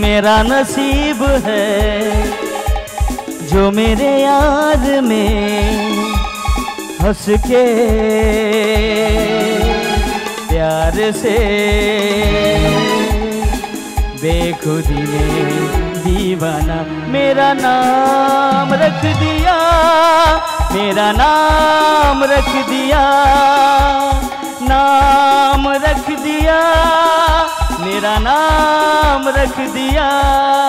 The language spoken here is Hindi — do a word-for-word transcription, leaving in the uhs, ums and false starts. मेरा नसीब है जो मेरे यार में हंस के प्यार से बेखुदी में दीवाना मेरा नाम रख दिया, मेरा नाम रख दिया, नाम रख दिया, मेरा नाम रख दिया।